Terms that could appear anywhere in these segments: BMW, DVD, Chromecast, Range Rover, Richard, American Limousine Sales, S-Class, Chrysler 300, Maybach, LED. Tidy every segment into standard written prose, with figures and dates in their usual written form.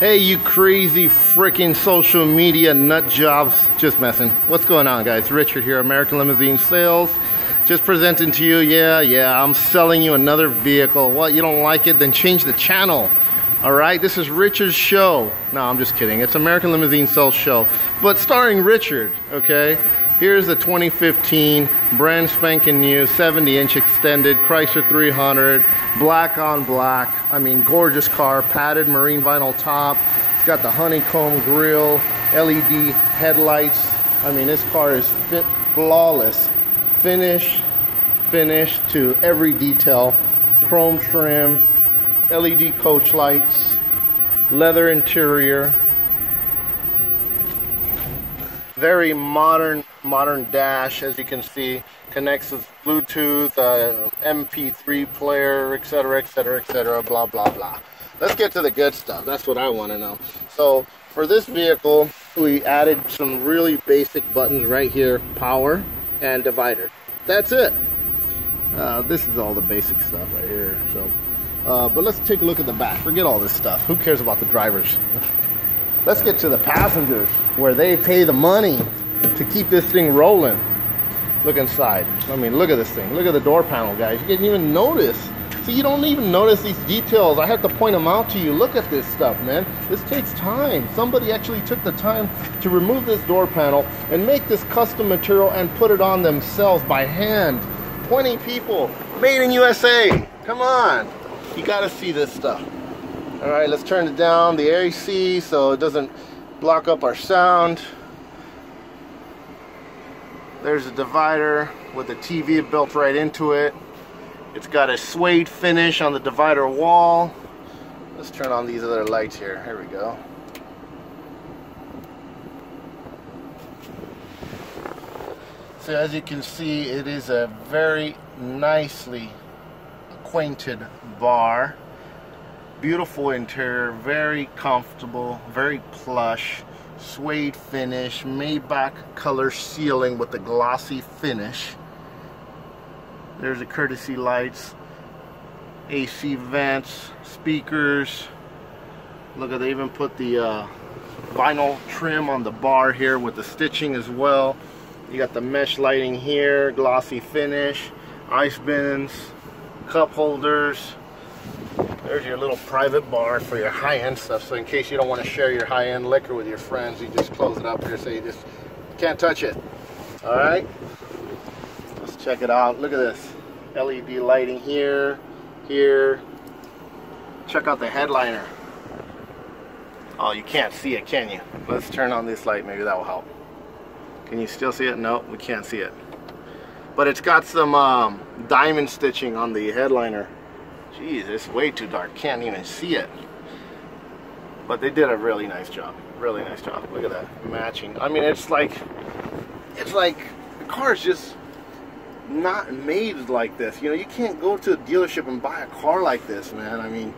Hey, you crazy freaking social media nut jobs. Just messing. What's going on, guys? Richard here, American Limousine Sales. Just presenting to you, I'm selling you another vehicle. What, you don't like it? Then change the channel. All right, this is Richard's show. No, I'm just kidding. It's American Limousine Sales show, but starring Richard, okay? Here's the 2015 brand spanking new 70-inch extended Chrysler 300, black on black. I mean, gorgeous car, padded marine vinyl top. It's got the honeycomb grille, LED headlights. I mean, this car is fit, flawless. Finish to every detail. Chrome trim, LED coach lights, leather interior. Very modern dash, as you can see. Connects with Bluetooth, MP3 player, etc., blah, blah, blah. Let's get to the good stuff. That's what I want to know. So for this vehicle, we added some really basic buttons right here, power and divider. That's it. This is all the basic stuff right here. So, but let's take a look at the back. Forget all this stuff. Who cares about the drivers? Let's get to the passengers, where they pay the money to keep this thing rolling. Look inside. I mean, look at this thing. Look at the door panel, guys. You didn't even notice. See, you don't even notice these details. I have to point them out to you. Look at this stuff, man. This takes time. Somebody actually took the time to remove this door panel and make this custom material and put it on themselves by hand. 20 people, made in USA. Come on. You gotta see this stuff. All right, let's turn it down, the AC, so it doesn't block up our sound. There's a divider with a TV built right into it. It's got a suede finish on the divider wall. Let's turn on these other lights here. Here we go. So as you can see, it is a very nicely acquainted bar. Beautiful interior, very comfortable, very plush, suede finish, Maybach color ceiling with the glossy finish. There's the courtesy lights, AC vents, speakers. Look at, they even put the vinyl trim on the bar here with the stitching as well. You got the mesh lighting here, glossy finish, ice bins, cup holders. There's your little private bar for your high-end stuff. So in case you don't want to share your high-end liquor with your friends, you just close it up here so you just can't touch it. All right, let's check it out. Look at this LED lighting here, here. Check out the headliner. Oh, you can't see it, can you? Let's turn on this light. Maybe that will help. Can you still see it? No, we can't see it. But it's got some diamond stitching on the headliner. Jeez, it's way too dark. Can't even see it. But they did a really nice job. Really nice job. Look at that matching. I mean, it's like the car's just not made like this. You know, you can't go to a dealership and buy a car like this, man. I mean,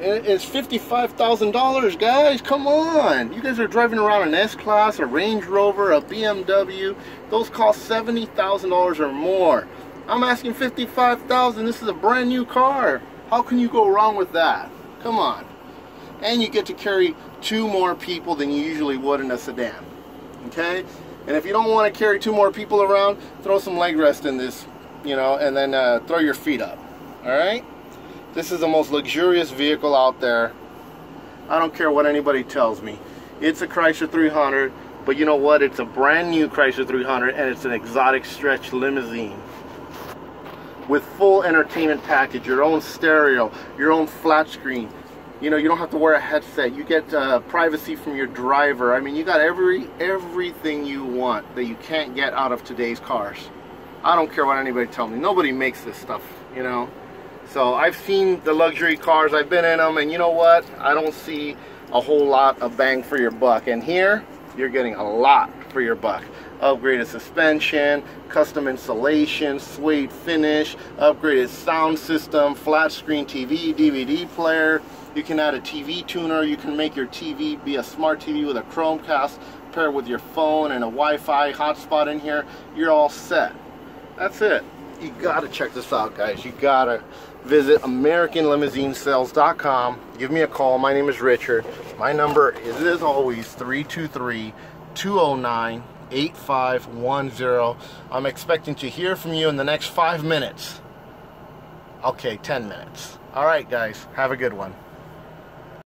it's $55,000, guys. Come on. You guys are driving around an S-Class, a Range Rover, a BMW. Those cost $70,000 or more. I'm asking $55,000. This is a brand new car. How can you go wrong with that? Come on. And you get to carry two more people than you usually would in a sedan. Okay? And if you don't want to carry two more people around, throw some leg rest in this, you know, and then throw your feet up. All right? This is the most luxurious vehicle out there. I don't care what anybody tells me. It's a Chrysler 300, but you know what? It's a brand new Chrysler 300, and it's an exotic stretch limousine. With full entertainment package, your own stereo, your own flat screen. You know, you don't have to wear a headset. You get privacy from your driver. I mean, you got everything you want that you can't get out of today's cars. I don't care what anybody tells me. Nobody makes this stuff, you know. So I've seen the luxury cars. I've been in them, and you know what? I don't see a whole lot of bang for your buck. And here, you're getting a lot for your buck. Upgraded suspension, custom insulation, suede finish, upgraded sound system, flat screen TV, DVD player. You can add a TV tuner. You can make your TV be a smart TV with a Chromecast, paired with your phone and a Wi-Fi hotspot in here. You're all set. That's it. You gotta check this out, guys. You gotta visit AmericanLimousineSales.com. Give me a call. My name is Richard. My number is, as always, 323-209-8510. I'm expecting to hear from you in the next 5 minutes. Okay, 10 minutes. All right, guys. Have a good one.